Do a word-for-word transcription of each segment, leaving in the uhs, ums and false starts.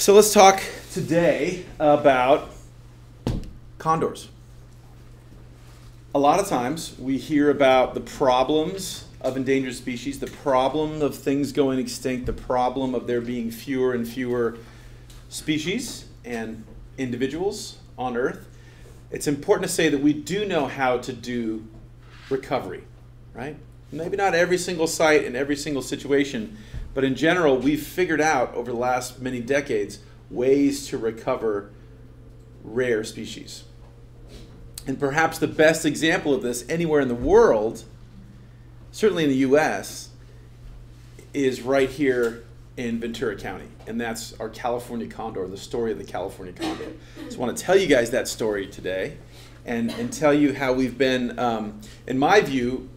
So let's talk today about condors. A lot of times we hear about the problems of endangered species, the problem of things going extinct, the problem of there being fewer and fewer species and individuals on Earth. It's important to say that we do know how to do recovery, right? Maybe not every single site and every single situation, but in general, we've figured out over the last many decades ways to recover rare species. And perhaps the best example of this anywhere in the world, certainly in the U S, is right here in Ventura County. And that's our California condor, the story of the California condor. So I want to tell you guys that story today and, and tell you how we've been, um, in my view,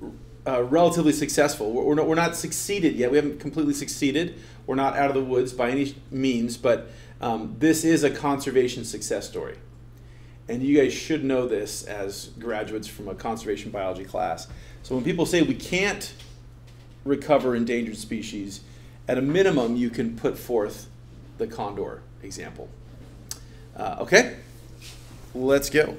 Uh, relatively successful. We're, we're, not, we're not succeeded yet. We haven't completely succeeded. We're not out of the woods by any means, but um, this is a conservation success story. And you guys should know this as graduates from a conservation biology class. So when people say we can't recover endangered species, at a minimum you can put forth the condor example. Uh, okay, let's go.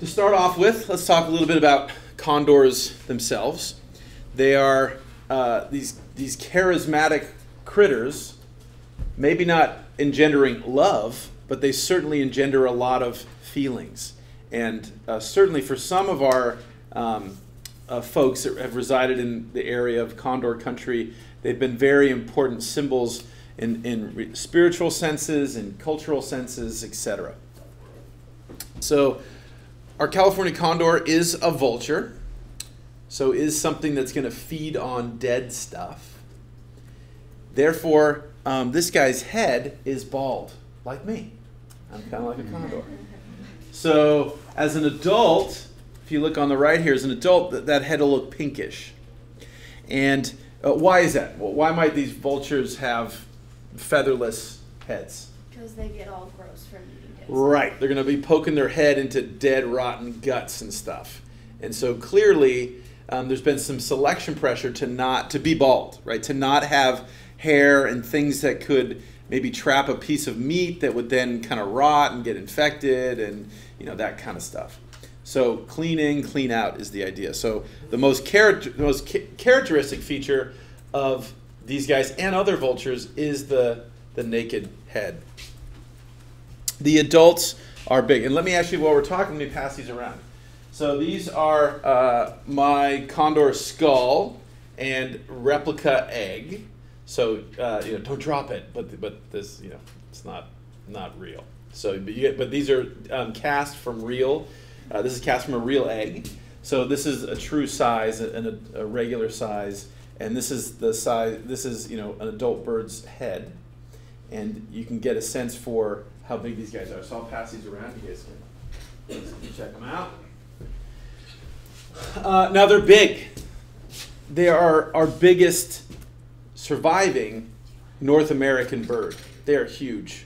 To start off with, let's talk a little bit about condors themselves. They are uh, these, these charismatic critters, maybe not engendering love, but they certainly engender a lot of feelings. And uh, certainly for some of our um, uh, folks that have resided in the area of condor country, they've been very important symbols in, in spiritual senses, in cultural senses, et cetera. So our California condor is a vulture, so is something that's going to feed on dead stuff. Therefore, um, this guy's head is bald, like me. I'm kind of like a condor. So as an adult, if you look on the right here, as an adult, that, that head will look pinkish. And uh, why is that? Well, why might these vultures have featherless heads? Because they get all gross from you. Right, they're going to be poking their head into dead, rotten guts and stuff. And so clearly, um, there's been some selection pressure to not to be bald, right? To not have hair and things that could maybe trap a piece of meat that would then kind of rot and get infected and, you know, that kind of stuff. So clean in, clean out is the idea. So the most character, the most ca characteristic feature of these guys and other vultures is the the naked head. The adults are big. And let me actually, while we're talking, let me pass these around. So these are uh, my condor skull and replica egg. So uh, you know, don't drop it, but but this, you know, it's not not real. So but, you, but these are um, cast from real. Uh, this is cast from a real egg. So this is a true size and a, a regular size, and this is the size. This is, you know, an adult bird's head, and you can get a sense for how big these guys are. So I'll pass these around. You guys can check them out. Uh, now they're big. They are our biggest surviving North American bird. They are huge.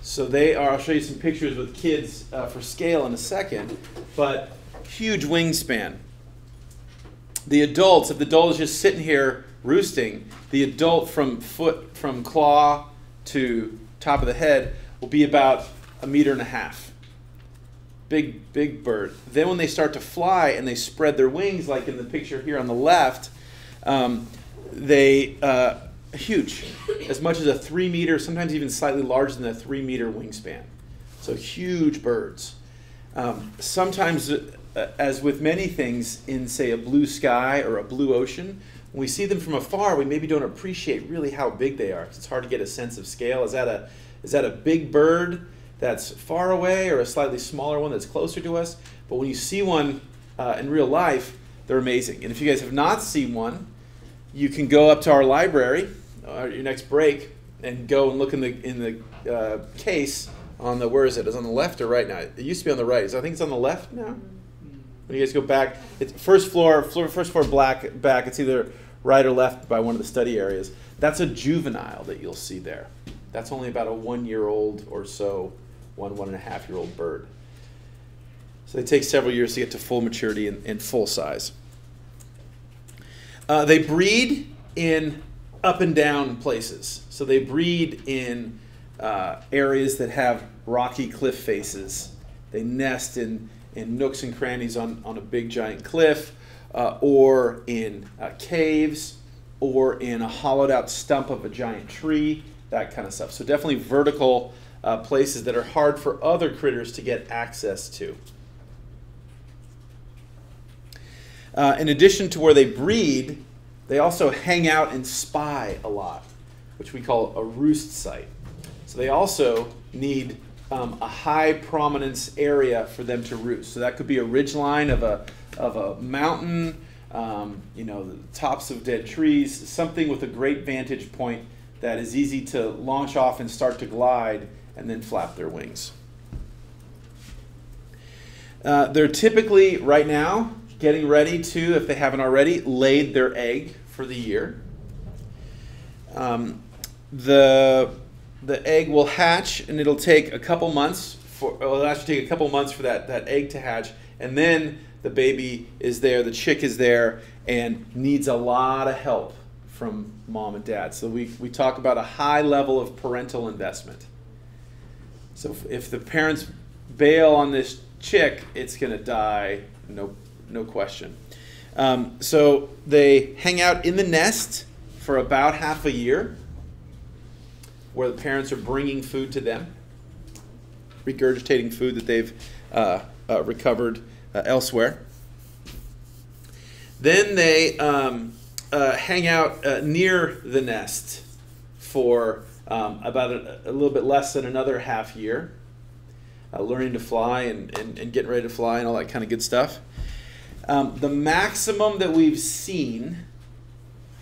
So they are, I'll show you some pictures with kids uh, for scale in a second, but huge wingspan. The adults, if the adult is just sitting here roosting, the adult from foot, from claw to top of the head, will be about a meter and a half. Big, big bird. Then when they start to fly and they spread their wings, like in the picture here on the left, um, they uh, huge, as much as a three meter, sometimes even slightly larger than a three meter wingspan. So huge birds. Um, sometimes, uh, as with many things in, say, a blue sky or a blue ocean, when we see them from afar, we maybe don't appreciate really how big they are. It's hard to get a sense of scale. Is that a Is that a big bird that's far away or a slightly smaller one that's closer to us? But when you see one uh, in real life, they're amazing. And if you guys have not seen one, you can go up to our library uh, your next break and go and look in the, in the uh, case on the, where is it? It's on the left or right now? It used to be on the right. So I think it's on the left now. When you guys go back, it's first floor, floor first floor black, back. It's either right or left by one of the study areas. That's a juvenile that you'll see there. That's only about a one-year-old or so, one, one-and-a-half-year-old bird. So they take several years to get to full maturity and, and full size. Uh, they breed in up and down places. So they breed in uh, areas that have rocky cliff faces. They nest in, in nooks and crannies on, on a big giant cliff, uh, or in uh, caves, or in a hollowed out stump of a giant tree, that kind of stuff. So definitely vertical uh, places that are hard for other critters to get access to. Uh, in addition to where they breed, they also hang out and spy a lot, which we call a roost site. So they also need um, a high prominence area for them to roost. So that could be a ridgeline of a, of a mountain, um, you know, the tops of dead trees, something with a great vantage point that is easy to launch off and start to glide and then flap their wings. Uh, they're typically, right now, getting ready to, if they haven't already, laid their egg for the year. Um, the, the egg will hatch, and it'll take a couple months for, it'll actually take a couple months for that, that egg to hatch, and then the baby is there, the chick is there, and needs a lot of help from mom and dad. So we, we talk about a high level of parental investment. So if, if the parents bail on this chick, it's gonna die, no No question. Um, so they hang out in the nest for about half a year, where the parents are bringing food to them, regurgitating food that they've uh, uh, recovered uh, elsewhere. Then they um, uh, hang out uh, near the nest for um, about a, a little bit less than another half year, uh, learning to fly and, and, and getting ready to fly and all that kind of good stuff. Um, the maximum that we've seen,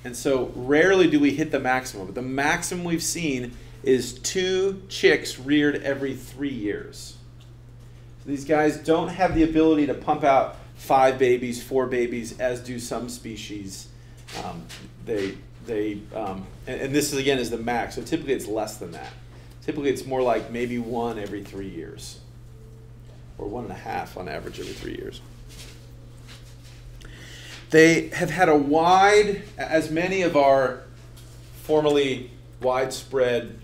and so rarely do we hit the maximum, but the maximum we've seen is two chicks reared every three years. So these guys don't have the ability to pump out five babies, four babies, as do some species. Um, they, they, um, and, and this is, again, is the max, so typically it's less than that. Typically it's more like maybe one every three years, or one and a half on average every three years. They have had a wide, as many of our formerly widespread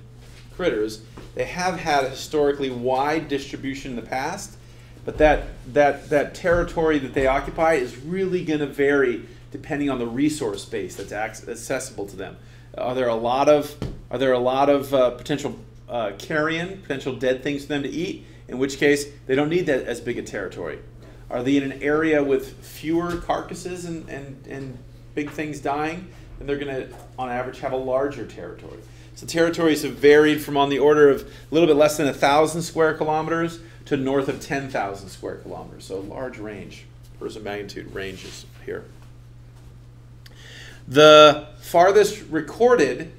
critters, they have had a historically wide distribution in the past, but that, that, that territory that they occupy is really going to vary depending on the resource base that's accessible to them. Are there a lot of, are there a lot of uh, potential uh, carrion, potential dead things for them to eat? In which case, they don't need that as big a territory. Are they in an area with fewer carcasses and, and, and big things dying? Then they're going to, on average, have a larger territory. So territories have varied from on the order of a little bit less than one thousand square kilometers to north of ten thousand square kilometers. So a large range, orders of magnitude ranges here. The farthest recorded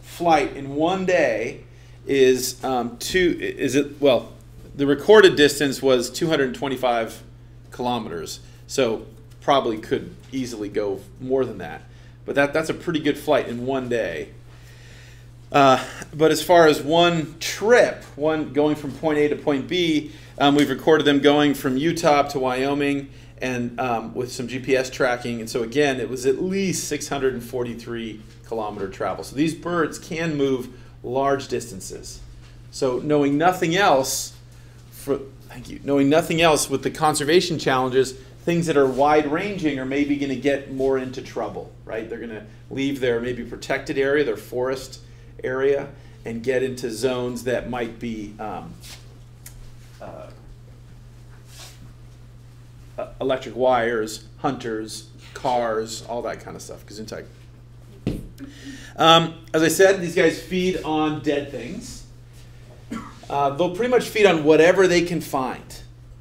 flight in one day is um, two, is it, well, the recorded distance was two hundred twenty-five kilometers, so probably could easily go more than that. But that, that's a pretty good flight in one day. Uh, but as far as one trip, one going from point A to point B, um, we've recorded them going from Utah to Wyoming and um, with some G P S tracking. And so again, it was at least six hundred forty-three kilometer travel. So these birds can move large distances. So knowing nothing else, For, thank you. Knowing nothing else with the conservation challenges, things that are wide-ranging are maybe going to get more into trouble, right? They're going to leave their maybe protected area, their forest area, and get into zones that might be um, uh, electric wires, hunters, cars, all that kind of stuff. Gesundheit. Um, as I said, these guys feed on dead things. Uh, they'll pretty much feed on whatever they can find.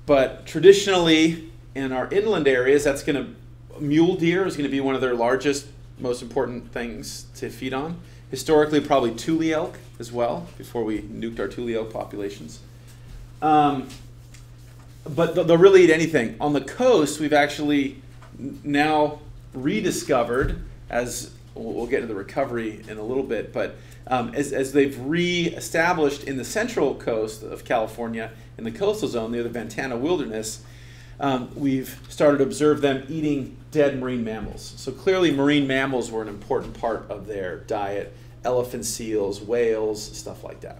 But traditionally, in our inland areas, that's going to, mule deer is going to be one of their largest, most important things to feed on. Historically, probably tule elk as well, before we nuked our tule elk populations. Um, but they'll really eat anything. On the coast, we've actually now rediscovered, as we'll get into the recovery in a little bit, but Um, as, as they've re-established in the central coast of California, in the coastal zone near the Ventana Wilderness, um, we've started to observe them eating dead marine mammals. So clearly marine mammals were an important part of their diet. Elephant seals, whales, stuff like that.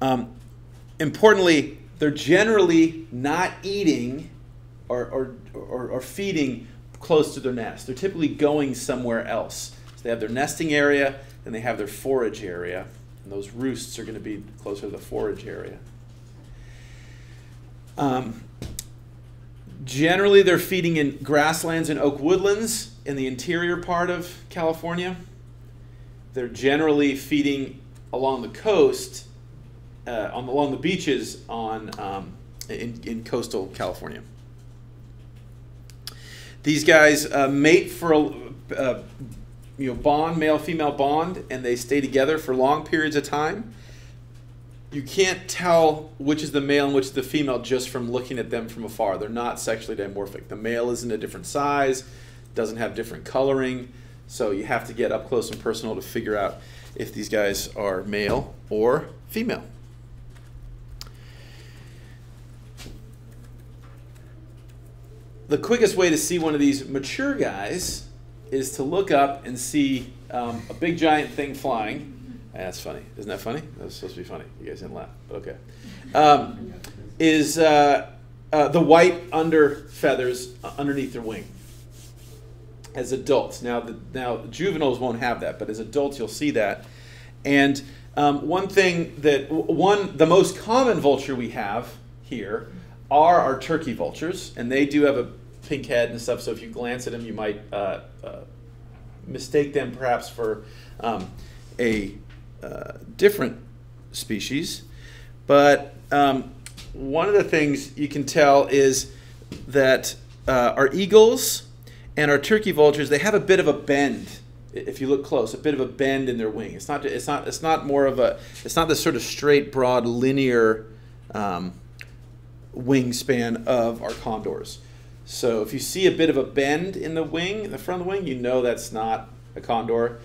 Um, importantly, they're generally not eating or, or, or, or feeding close to their nest. They're typically going somewhere else. So they have their nesting area, and they have their forage area. And those roosts are going to be closer to the forage area. Um, generally, they're feeding in grasslands and oak woodlands in the interior part of California. They're generally feeding along the coast, uh, on, along the beaches on, um, in, in coastal California. These guys uh, mate for a uh, you know, bond, male-female bond, and they stay together for long periods of time. You can't tell which is the male and which is the female just from looking at them from afar. They're not sexually dimorphic. The male isn't a different size, doesn't have different coloring, so you have to get up close and personal to figure out if these guys are male or female. The quickest way to see one of these mature guys is to look up and see um, a big giant thing flying. And that's funny. Isn't that funny? That was supposed to be funny. You guys didn't laugh, but okay. Um, is uh, uh, the white under feathers underneath their wing as adults. Now, the, now juveniles won't have that, but as adults you'll see that. And um, one thing that, one, the most common vulture we have here are our turkey vultures, and they do have a pink head and stuff, so if you glance at them, you might uh, uh, mistake them perhaps for um, a uh, different species. But um, one of the things you can tell is that uh, our eagles and our turkey vultures, they have a bit of a bend. If you look close, a bit of a bend in their wing. It's not, it's not, it's not more of a, it's not this sort of straight, broad, linear um, wingspan of our condors. So if you see a bit of a bend in the wing, in the front of the wing, you know that's not a condor.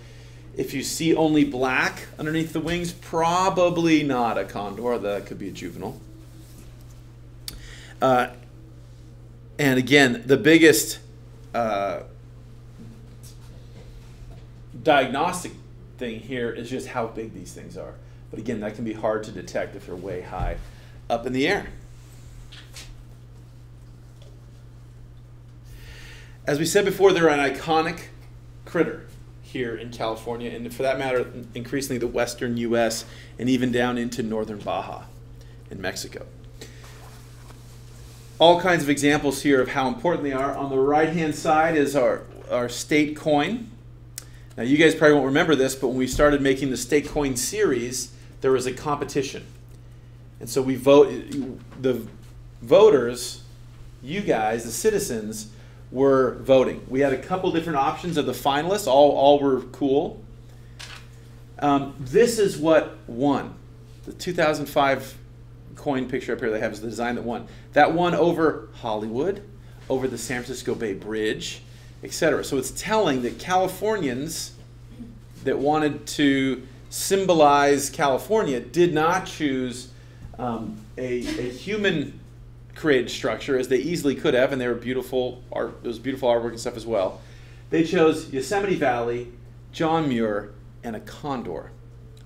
If you see only black underneath the wings, probably not a condor. That could be a juvenile. Uh, and again, the biggest uh, diagnostic thing here is just how big these things are. But again, that can be hard to detect if they're way high up in the air. As we said before, they're an iconic critter here in California, and for that matter, increasingly the western U S and even down into northern Baja in Mexico. All kinds of examples here of how important they are. On the right-hand side is our, our state coin. Now, you guys probably won't remember this, but when we started making the state coin series, there was a competition. And so we vote, the voters, you guys, the citizens, were voting. We had a couple different options of the finalists. All, all were cool. Um, this is what won. The two thousand five coin picture up here they have is the design that won. That won over Hollywood, over the San Francisco Bay Bridge, et cetera. So it's telling that Californians that wanted to symbolize California did not choose um, a, a human created structure as they easily could have, and they were beautiful art, it was beautiful artwork and stuff as well. They chose Yosemite Valley, John Muir, and a condor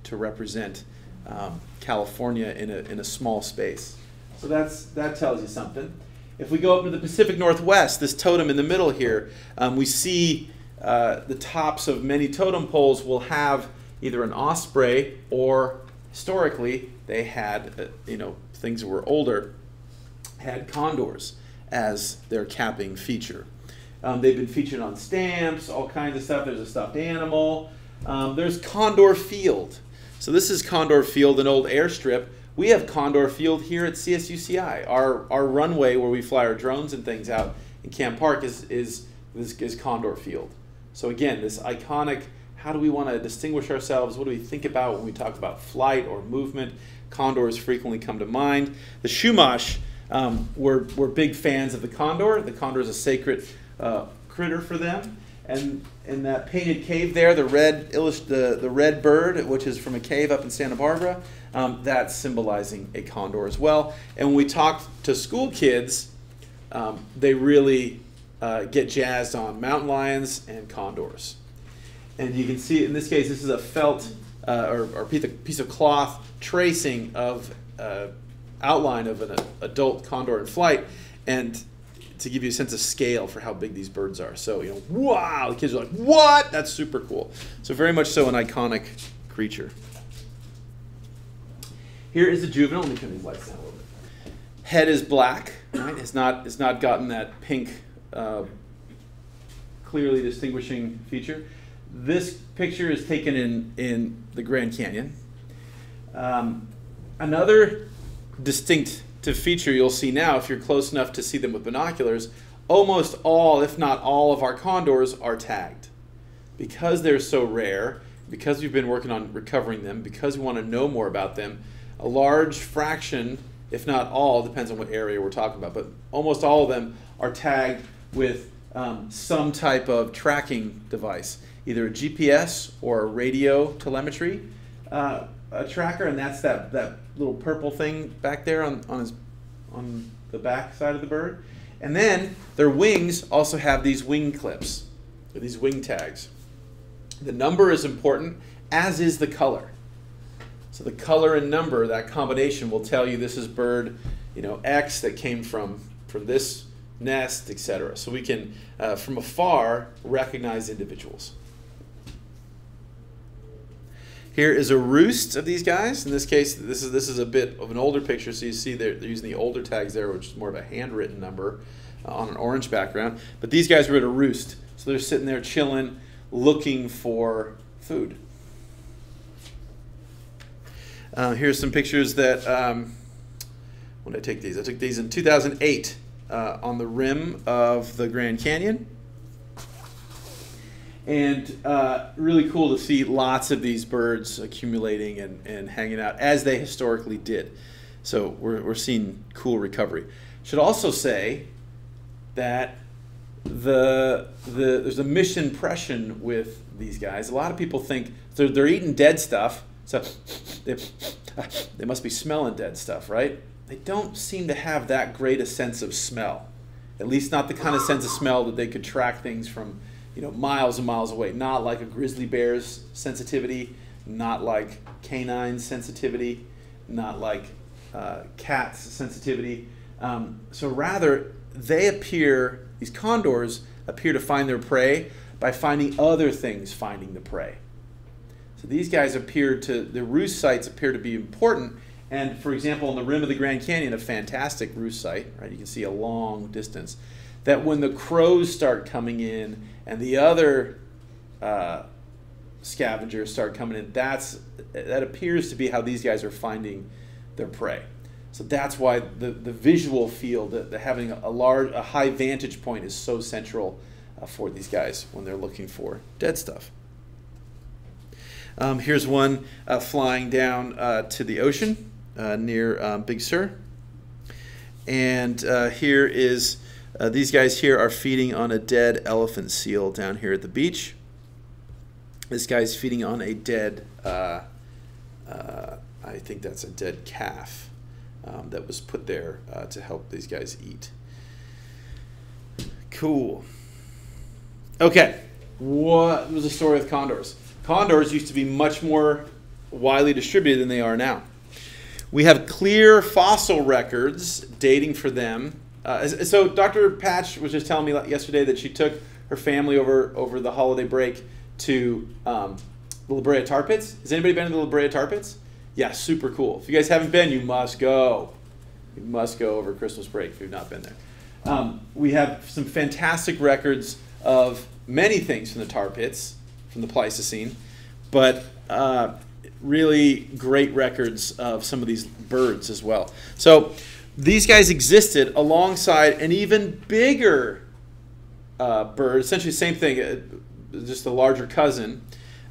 to represent um, California in a, in a small space. So that's, that tells you something. If we go up to the Pacific Northwest, this totem in the middle here, um, we see uh, the tops of many totem poles will have either an osprey or historically they had, uh, you know, things that were older, had condors as their capping feature. Um, they've been featured on stamps, all kinds of stuff. There's a stuffed animal. Um, there's Condor Field. So this is Condor Field, an old airstrip. We have Condor Field here at C S U C I. Our, our runway where we fly our drones and things out in Camp Park is, is, is, is Condor Field. So again, this iconic, how do we want to distinguish ourselves? What do we think about when we talk about flight or movement? Condors frequently come to mind. The Chumash, Um, we're, we're big fans of the condor. The condor is a sacred uh, critter for them. And in that painted cave there, the red, the, the red bird, which is from a cave up in Santa Barbara, um, that's symbolizing a condor as well. And when we talk to school kids, um, they really uh, get jazzed on mountain lions and condors. And you can see, in this case, this is a felt uh, or, or piece of cloth tracing of uh, outline of an adult condor in flight. And to give you a sense of scale for how big these birds are. So, you know, wow, the kids are like, what? That's super cool. So very much so an iconic creature. Here is a juvenile. Let me turn these lights down a little bit. Head is black, right? It's not, it's not gotten that pink, uh, clearly distinguishing feature. This picture is taken in, in the Grand Canyon. Um, another distinct feature you'll see now if you're close enough to see them with binoculars, almost all, if not all, of our condors are tagged. Because they're so rare, because we've been working on recovering them, because we want to know more about them, a large fraction, if not all, depends on what area we're talking about, but almost all of them are tagged with um, some type of tracking device, either a G P S or a radio telemetry uh, a tracker, and that's that, that little purple thing back there on, on, his, on the back side of the bird. And then their wings also have these wing clips, or these wing tags. The number is important, as is the color. So the color and number, that combination will tell you this is bird, you know, X that came from, from this nest, et cetera. So we can, uh, from afar, recognize individuals. Here is a roost of these guys. In this case, this is, this is a bit of an older picture, so you see they're, they're using the older tags there, which is more of a handwritten number uh, on an orange background. But these guys were at a roost, so they're sitting there chilling, looking for food. Uh, here's some pictures that, um, when did I take these? I took these in two thousand eight uh, on the rim of the Grand Canyon. And uh, really cool to see lots of these birds accumulating and, and hanging out as they historically did. So we're, we're seeing cool recovery. Should also say that the, the, there's a misimpression with these guys. A lot of people think they're, they're eating dead stuff, so they, they must be smelling dead stuff, right? They don't seem to have that great a sense of smell, at least not the kind of sense of smell that they could track things from, you know, miles and miles away. Not like a grizzly bear's sensitivity, not like canine's sensitivity, not like uh, cat's sensitivity. Um, so rather, they appear, these condors appear to find their prey by finding other things finding the prey. So these guys appear to, the roost sites appear to be important. And for example, on the rim of the Grand Canyon, a fantastic roost site, right? You can see a long distance. That when the crows start coming in and the other uh, scavengers start coming in, that's, that appears to be how these guys are finding their prey. So that's why the, the visual field, the, the having a large, a high vantage point is so central uh, for these guys when they're looking for dead stuff. Um, here's one uh, flying down uh, to the ocean uh, near um, Big Sur. And uh, here is... Uh, these guys here are feeding on a dead elephant seal down here at the beach. This guy's feeding on a dead, uh, uh, I think that's a dead calf um, that was put there uh, to help these guys eat. Cool. Okay, what was the story with condors? Condors used to be much more widely distributed than they are now. We have clear fossil records dating for them. Uh, so Doctor Patch was just telling me yesterday that she took her family over, over the holiday break to um, the La Brea Tar Pits. Has anybody been to the La Brea Tar Pits? Yeah, super cool. If you guys haven't been, you must go. You must go over Christmas break if you've not been there. Um, we have some fantastic records of many things from the tar pits, from the Pleistocene, but uh, really great records of some of these birds as well. So these guys existed alongside an even bigger uh, bird, essentially the same thing, uh, just a larger cousin,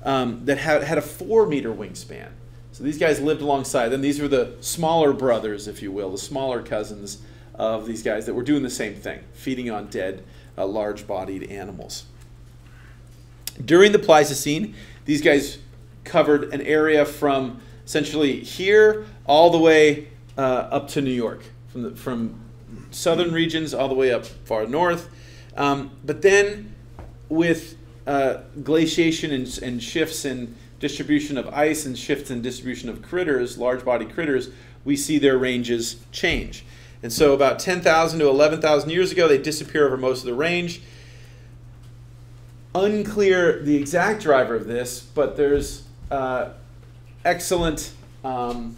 um, that had, had a four meter wingspan. So these guys lived alongside them. These were the smaller brothers, if you will, the smaller cousins of these guys that were doing the same thing, feeding on dead, uh, large-bodied animals. During the Pleistocene, these guys covered an area from essentially here all the way uh, up to New York, from, the, from southern regions all the way up far north. Um, but then with uh, glaciation and, and shifts in distribution of ice and shifts in distribution of critters, large body critters, we see their ranges change. And so about ten thousand to eleven thousand years ago, they disappear over most of the range. Unclear the exact driver of this, but there's uh, excellent, um,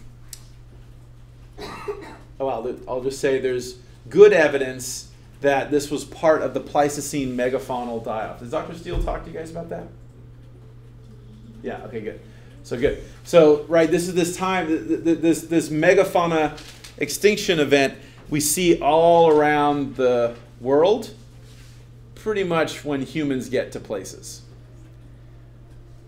oh, I'll, I'll just say there's good evidence that this was part of the Pleistocene megafaunal die-off. Does Doctor Steele talk to you guys about that? Yeah, okay, good. So good. So, right, this is this time, this, this megafauna extinction event we see all around the world, pretty much when humans get to places.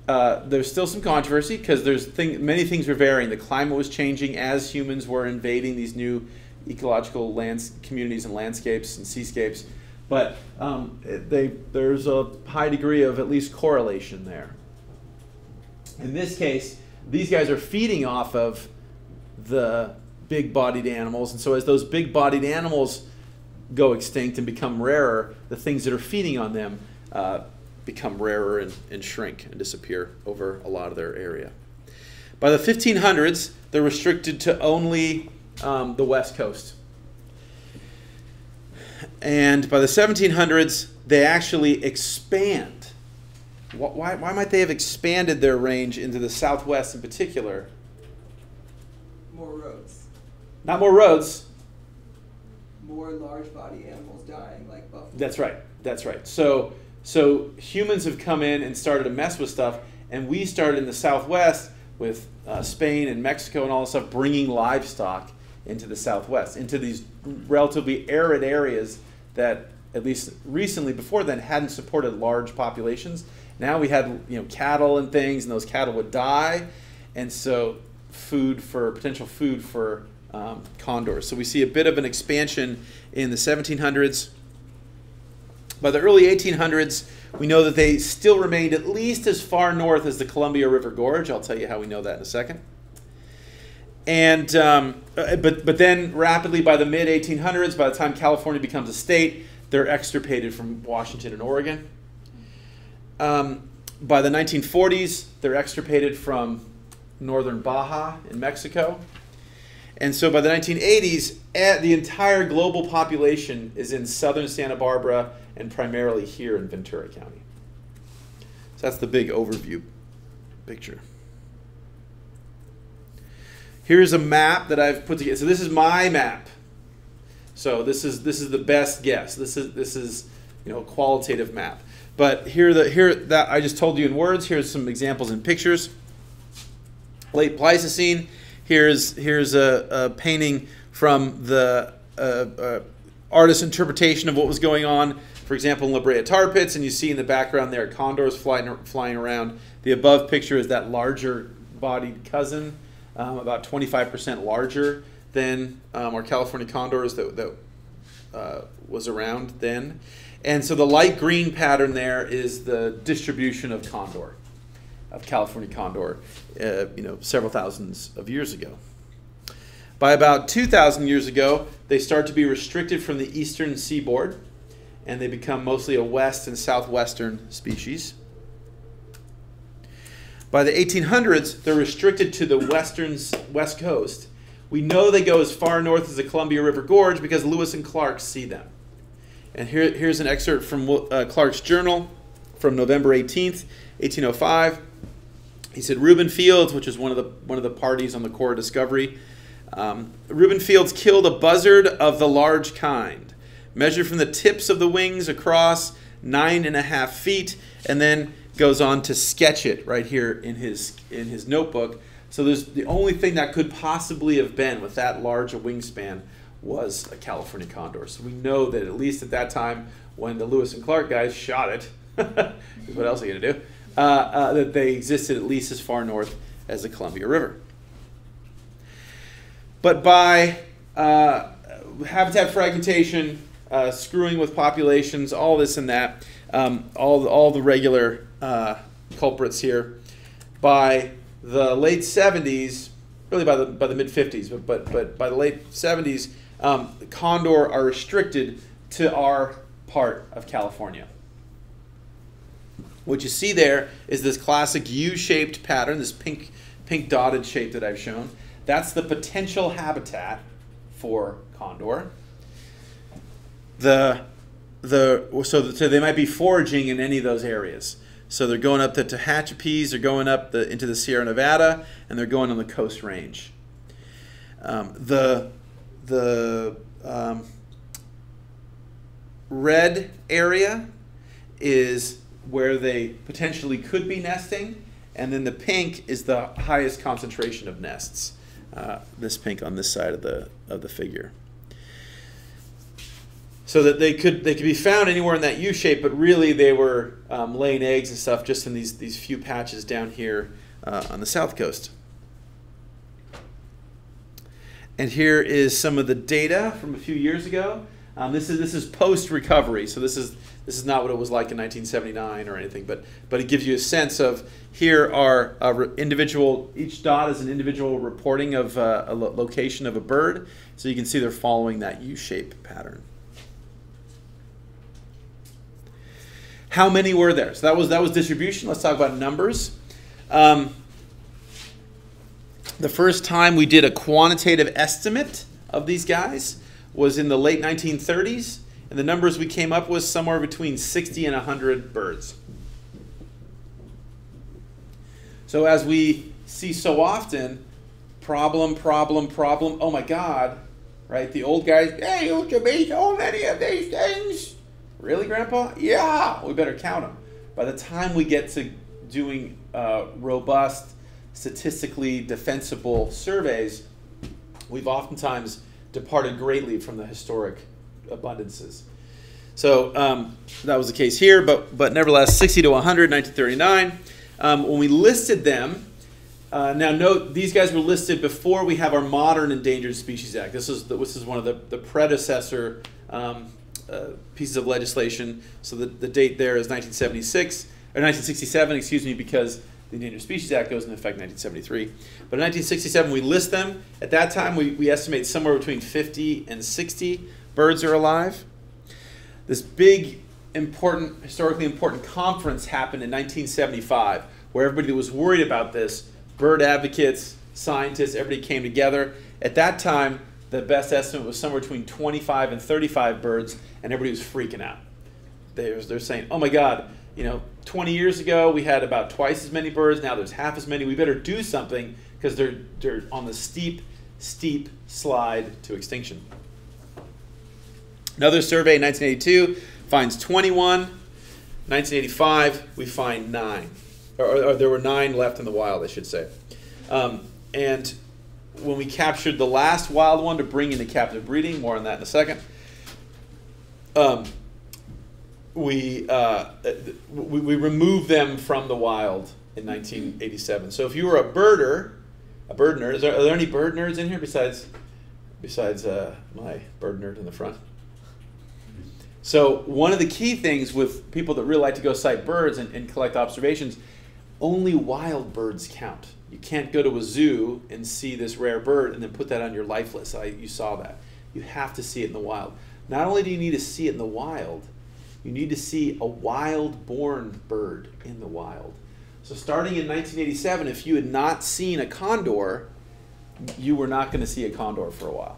Uh, there's still some controversy because there's thing, many things were varying. The climate was changing as humans were invading these new ecological lands, communities and landscapes and seascapes. But um, they, there's a high degree of at least correlation there. In this case, these guys are feeding off of the big-bodied animals. And so as those big-bodied animals go extinct and become rarer, the things that are feeding on them uh, become rarer and, and shrink and disappear over a lot of their area. By the fifteen hundreds, they're restricted to only um, the West Coast. And by the seventeen hundreds, they actually expand. Why, why might they have expanded their range into the Southwest in particular? More roads. Not more roads. More large body animals dying, like buffalo. That's right. That's right. So, so humans have come in and started to mess with stuff, and we started in the Southwest with uh, Spain and Mexico and all this stuff, bringing livestock into the Southwest, into these relatively arid areas that, at least recently before then, hadn't supported large populations. Now we had, you know, cattle and things, and those cattle would die, and so food for potential food for Um, condors. So we see a bit of an expansion in the seventeen hundreds. By the early eighteen hundreds, we know that they still remained at least as far north as the Columbia River Gorge. I'll tell you how we know that in a second. And um, but but then rapidly by the mid eighteen hundreds, by the time California becomes a state, they're extirpated from Washington and Oregon. Um, by the nineteen forties, they're extirpated from northern Baja in Mexico. And so by the nineteen eighties, the entire global population is in southern Santa Barbara and primarily here in Ventura County. So that's the big overview picture. Here's a map that I've put together. So this is my map. So this is this is the best guess. This is this is you know a qualitative map. But here the here that I just told you in words. Here's some examples in pictures. Late Pleistocene. Here's, here's a, a painting from the uh, uh, artist's interpretation of what was going on, for example, in La Brea Tar Pits, and you see in the background there condors flying, flying around. The above picture is that larger-bodied cousin, um, about twenty-five percent larger than um, our California condors that, that uh, was around then. And so the light green pattern there is the distribution of condor. of California condor, uh, you know, several thousands of years ago. By about two thousand years ago, they start to be restricted from the eastern seaboard, and they become mostly a west and southwestern species. By the eighteen hundreds, they're restricted to the western west coast. We know they go as far north as the Columbia River Gorge because Lewis and Clark see them. And here, here's an excerpt from uh, Clark's journal from November eighteenth, eighteen oh five. He said, Reuben Fields, which is one of the, one of the parties on the Corps of Discovery, um, Reuben Fields killed a buzzard of the large kind, measured from the tips of the wings across nine and a half feet, and then goes on to sketch it right here in his, in his notebook. So there's the only thing that could possibly have been with that large a wingspan was a California condor. So we know that at least at that time when the Lewis and Clark guys shot it, because what else are you going to do? Uh, uh, that they existed at least as far north as the Columbia River. But by uh, habitat fragmentation, uh, screwing with populations, all this and that, um, all, all the regular uh, culprits here. By the late seventies, really by the, by the mid fifties, but, but, but by the late seventies, um, the condor are restricted to our part of California. What you see there is this classic U-shaped pattern, this pink, pink dotted shape that I've shown. That's the potential habitat for condor. The, the, so, so they might be foraging in any of those areas. So they're going up the Tehachapis, they're going up the, into the Sierra Nevada, and they're going on the Coast Range. Um, the the um, red area is where they potentially could be nesting, and then the pink is the highest concentration of nests. Uh, this pink on this side of the of the figure. So that they could they could be found anywhere in that U shape, but really they were um, laying eggs and stuff just in these these few patches down here uh, on the south coast. And here is some of the data from a few years ago. Um, this is this is post recovery, so this is this is not what it was like in nineteen seventy-nine or anything, but but it gives you a sense of here are uh, re individual. Each dot is an individual reporting of uh, a lo location of a bird, so you can see they're following that U shape pattern. How many were there? So that was that was distribution. Let's talk about numbers. Um, the first time we did a quantitative estimate of these guys was in the late nineteen thirties, and the numbers we came up with somewhere between sixty and a hundred birds. So as we see so often, problem, problem, problem. Oh my God, right? The old guys. Hey, look at me! So many of these things. Really, Grandpa? Yeah, we better count them. By the time we get to doing uh, robust, statistically defensible surveys, we've oftentimes departed greatly from the historic abundances. So um, that was the case here, but, but nevertheless, sixty to a hundred, nineteen thirty-nine. Um, when we listed them, uh, now note these guys were listed before we have our modern Endangered Species Act. This is, the, this is one of the, the predecessor um, Uh, pieces of legislation. So the, the date there is nineteen seventy-six, or nineteen sixty-seven, excuse me, because the Endangered Species Act goes into effect nineteen seventy-three. But in nineteen sixty-seven, we list them. At that time, we, we estimate somewhere between fifty and sixty birds are alive. This big, important, historically important conference happened in nineteen seventy-five, where everybody that was worried about this, bird advocates, scientists, everybody came together. At that time, the best estimate was somewhere between twenty-five and thirty-five birds, and everybody was freaking out. They're, they're saying, oh my God, you know, twenty years ago we had about twice as many birds, now there's half as many, we better do something because they're, they're on the steep, steep slide to extinction. Another survey in nineteen eighty-two finds twenty-one. nineteen eighty-five, we find nine. Or, or there were nine left in the wild, I should say. Um, and when we captured the last wild one to bring into captive breeding, more on that in a second, um, we, uh, we, we removed them from the wild in nineteen eighty-seven. So if you were a birder, a bird nerd, is there, are there any bird nerds in here besides, besides uh, my bird nerd in the front? So one of the key things with people that really like to go sight birds and, and collect observations, only wild birds count. You can't go to a zoo and see this rare bird and then put that on your life list. I, you saw that. You have to see it in the wild. Not only do you need to see it in the wild, you need to see a wild-born bird in the wild. So starting in nineteen eighty-seven, if you had not seen a condor, you were not going to see a condor for a while.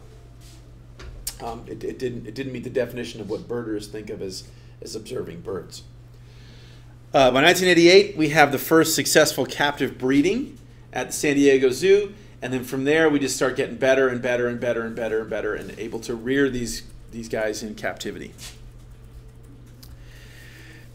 Um, it, it, didn't, it didn't meet the definition of what birders think of as, as observing birds. Uh, by nineteen eighty-eight, we have the first successful captive breeding at the San Diego Zoo, and then from there we just start getting better and better and better and better and better and able to rear these, these guys in captivity.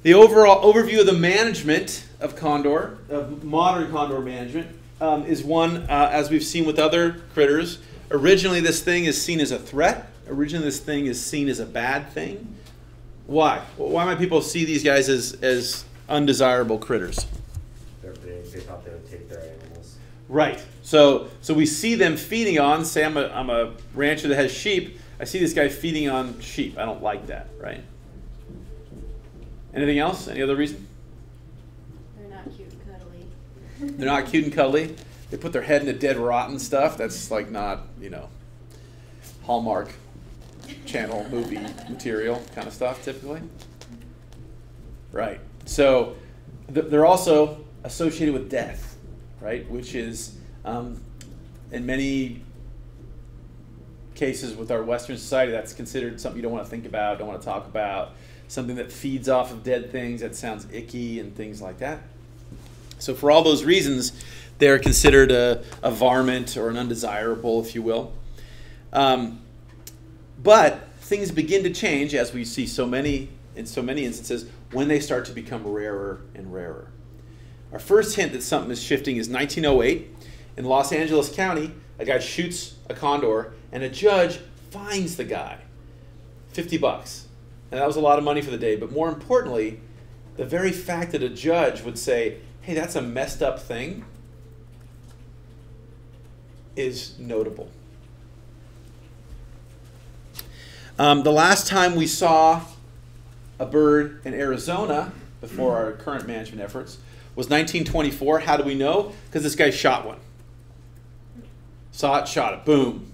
The overall overview of the management of condor, of modern condor management, um, is one, uh, as we've seen with other critters, originally this thing is seen as a threat. Originally this thing is seen as a bad thing. Why? Well, why might people see these guys as, as undesirable critters? They're big. They thought they would take their animals. Right. So, so we see them feeding on, say I'm a, I'm a rancher that has sheep, I see this guy feeding on sheep. I don't like that, right? Anything else? Any other reason? They're not cute and cuddly. They're not cute and cuddly. They put their head in the dead rot and stuff. That's like not, you know, Hallmark channel movie material kind of stuff typically. Right. So th they're also associated with death, right? Which is um, in many cases with our Western society, that's considered something you don't want to think about, don't want to talk about, something that feeds off of dead things, that sounds icky and things like that. So for all those reasons, they're considered a, a varmint or an undesirable, if you will. Um, but things begin to change, as we see so many in so many instances, when they start to become rarer and rarer. Our first hint that something is shifting is nineteen oh eight. In Los Angeles County, a guy shoots a condor, and a judge fines the guy fifty bucks. And that was a lot of money for the day. But more importantly, the very fact that a judge would say, hey, that's a messed up thing, is notable. Um, the last time we saw a bird in Arizona, before our current management efforts, was nineteen twenty-four. How do we know? Because this guy shot one. Saw it, shot it, boom.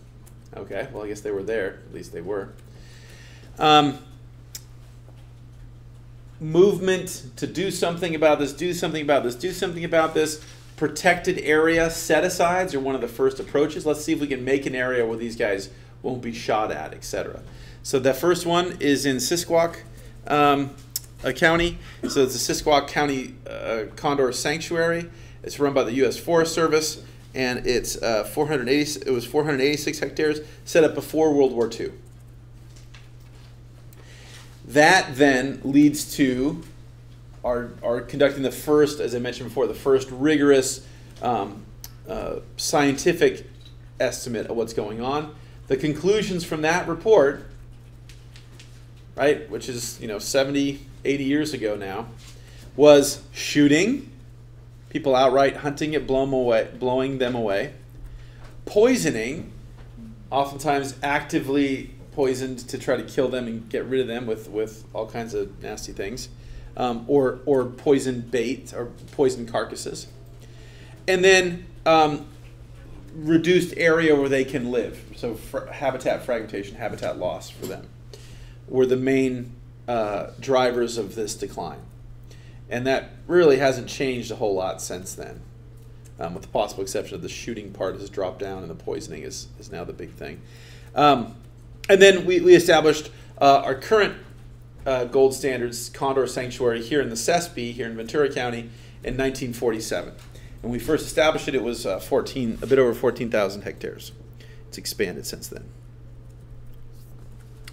Okay, well, I guess they were there. At least they were. Um, movement to do something about this, do something about this, do something about this. Protected area set-asides are one of the first approaches. Let's see if we can make an area where these guys won't be shot at, et cetera. So the first one is in Siskwak um, County. So it's the Siskwak County uh, Condor Sanctuary. It's run by the U S Forest Service. And it's uh, four hundred eighty. It was four hundred eighty-six hectares, set up before World War Two. That then leads to our, our conducting the first, as I mentioned before, the first rigorous um, uh, scientific estimate of what's going on. The conclusions from that report, right, which is, you know, seventy, eighty years ago now, was shooting. People outright hunting it, blow them away, blowing them away. Poisoning, oftentimes actively poisoned to try to kill them and get rid of them with, with all kinds of nasty things. Um, or, or poisoned bait or poisoned carcasses. And then um, reduced area where they can live. So fr habitat fragmentation, habitat loss for them were the main uh, drivers of this decline. And that really hasn't changed a whole lot since then, um, with the possible exception of the shooting part has dropped down and the poisoning is, is now the big thing. Um, and then we, we established uh, our current uh, gold standards condor sanctuary here in the Sespe, here in Ventura County, in nineteen forty-seven. When we first established it, it was uh, fourteen, a bit over fourteen thousand hectares. It's expanded since then.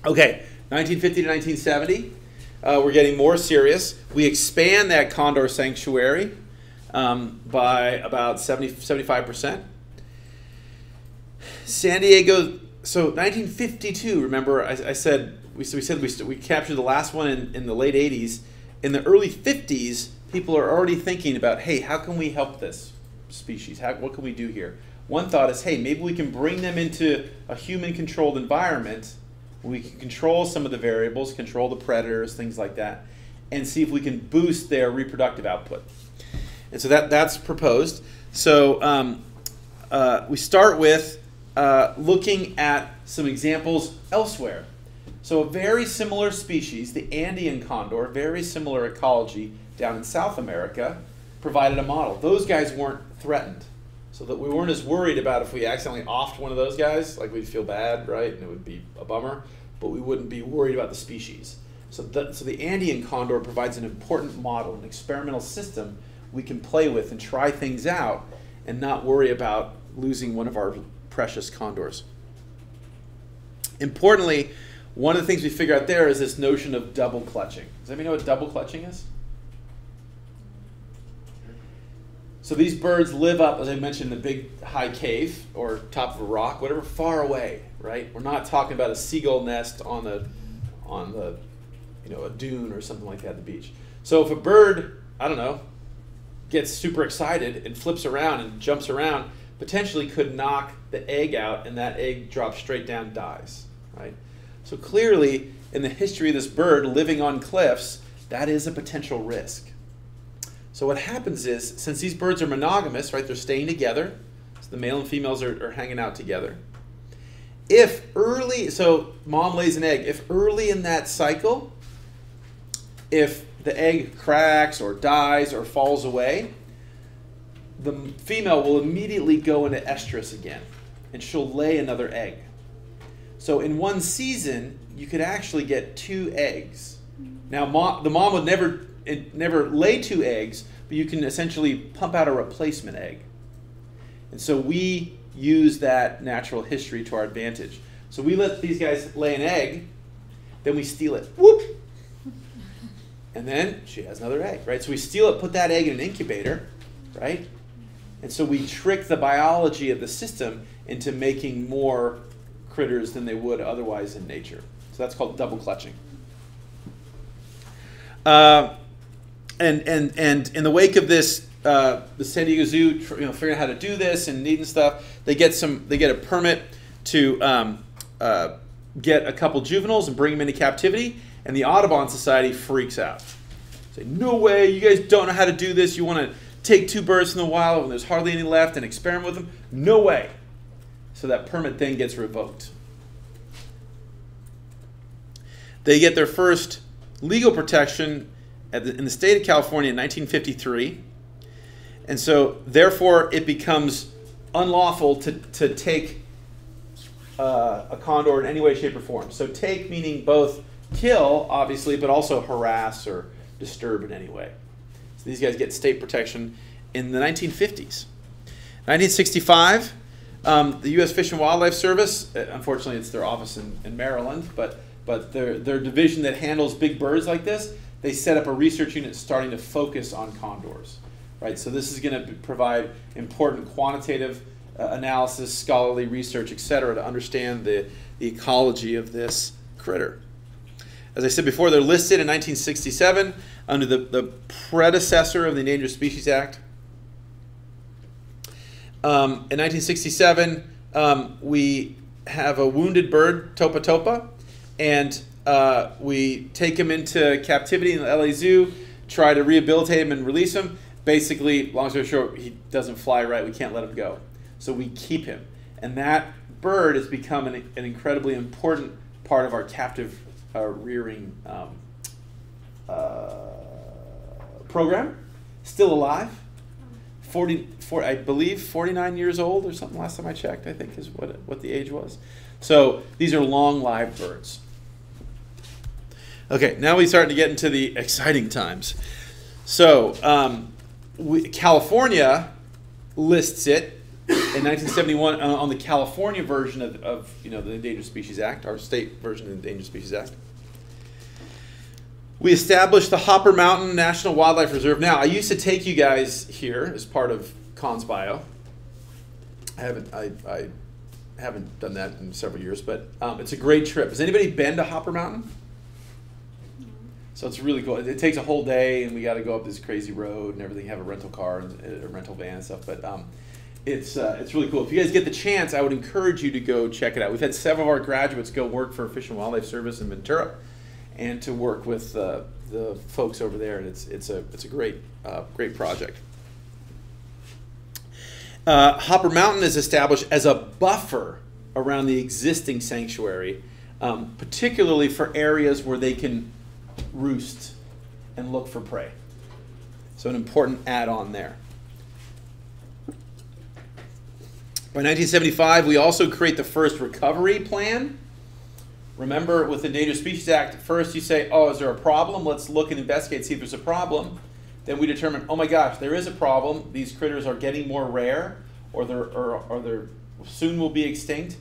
Okay, nineteen fifty to nineteen seventy. Uh, we're getting more serious. We expand that condor sanctuary um, by about seventy, seventy-five percent. San Diego, so nineteen fifty-two, remember I, I said, we, we said we, we captured the last one in, in the late eighties. In the early fifties, people are already thinking about, hey, how can we help this species? How, what can we do here? One thought is, hey, maybe we can bring them into a human-controlled environment. We can control some of the variables, control the predators, things like that, and see if we can boost their reproductive output. And so that, that's proposed. So um, uh, we start with uh, looking at some examples elsewhere. So a very similar species, the Andean condor, very similar ecology down in South America, provided a model. Those guys weren't threatened. So that we weren't as worried about if we accidentally offed one of those guys, like we'd feel bad, right? And it would be a bummer, but we wouldn't be worried about the species. So the, so the Andean condor provides an important model, an experimental system we can play with and try things out and not worry about losing one of our precious condors. Importantly, one of the things we figure out there is this notion of double clutching. Does anybody know what double clutching is? So these birds live up, as I mentioned, in a big high cave or top of a rock, whatever, far away, right? We're not talking about a seagull nest on the, on the, you know, a dune or something like that at the beach. So if a bird, I don't know, gets super excited and flips around and jumps around, potentially could knock the egg out and that egg drops straight down, dies, right? So clearly in the history of this bird living on cliffs, that is a potential risk. So what happens is, since these birds are monogamous, right, they're staying together, so the male and females are, are hanging out together. If early, so mom lays an egg, if early in that cycle, if the egg cracks or dies or falls away, the female will immediately go into estrus again, and she'll lay another egg. So in one season, you could actually get two eggs. Now, mom, the mom would never, it never lay two eggs, but you can essentially pump out a replacement egg. And so we use that natural history to our advantage. So we let these guys lay an egg, then we steal it. Whoop! And then she has another egg, right? So we steal it, put that egg in an incubator, right? And so we trick the biology of the system into making more critters than they would otherwise in nature. So that's called double clutching. Uh, and, and, and in the wake of this, uh, the San Diego Zoo, you know, figuring out how to do this and needing stuff, they get some, they get a permit to um, uh, get a couple juveniles and bring them into captivity. And the Audubon Society freaks out. Say, no way, you guys don't know how to do this. You want to take two birds from the wild when there's hardly any left and experiment with them? No way. So that permit then gets revoked. They get their first legal protection at the, in the state of California in nineteen fifty-three. And so, therefore, it becomes unlawful to, to take uh, a condor in any way, shape, or form. So take meaning both kill, obviously, but also harass or disturb in any way. So these guys get state protection in the nineteen fifties. nineteen sixty-five, um, the U S Fish and Wildlife Service, unfortunately it's their office in, in Maryland, but, but their, their division that handles big birds like this, they set up a research unit starting to focus on condors. Right? So this is going to provide important quantitative uh, analysis, scholarly research, et cetera, to understand the, the ecology of this critter. As I said before, they're listed in nineteen sixty-seven under the, the predecessor of the Endangered Species Act. Um, in nineteen sixty-seven, um, we have a wounded bird, Topa Topa, and uh, we take him into captivity in the L A Zoo, try to rehabilitate him and release him. Basically, long story short, he doesn't fly right. We can't let him go. So we keep him. And that bird has become an, an incredibly important part of our captive Uh, rearing um, uh, program, still alive, forty, forty, I believe forty-nine years old or something, last time I checked, I think is what, what the age was. So these are long-lived birds. Okay, now we start to get into the exciting times. So um, we, California lists it in nineteen seventy-one, uh, on the California version of, of you know, the Endangered Species Act, our state version of the Endangered Species Act, we established the Hopper Mountain National Wildlife Reserve. Now, I used to take you guys here as part of Con's bio. I haven't, I, I haven't done that in several years, but um, it's a great trip. Has anybody been to Hopper Mountain? So it's really cool. It, it takes a whole day, and we got to go up this crazy road and everything. Have a rental car and a rental van and stuff, but. Um, It's, uh, it's really cool. If you guys get the chance, I would encourage you to go check it out. We've had several of our graduates go work for Fish and Wildlife Service in Ventura and to work with uh, the folks over there. And it's, it's, a, it's a great, uh, great project. Uh, Hopper Mountain is established as a buffer around the existing sanctuary, um, particularly for areas where they can roost and look for prey. So an important add-on there. By nineteen seventy-five, we also create the first recovery plan. Remember, with the Endangered Species Act, at first you say, oh, is there a problem? Let's look and investigate, see if there's a problem. Then we determine, oh my gosh, there is a problem. These critters are getting more rare, or they're, or, or they're soon will be extinct.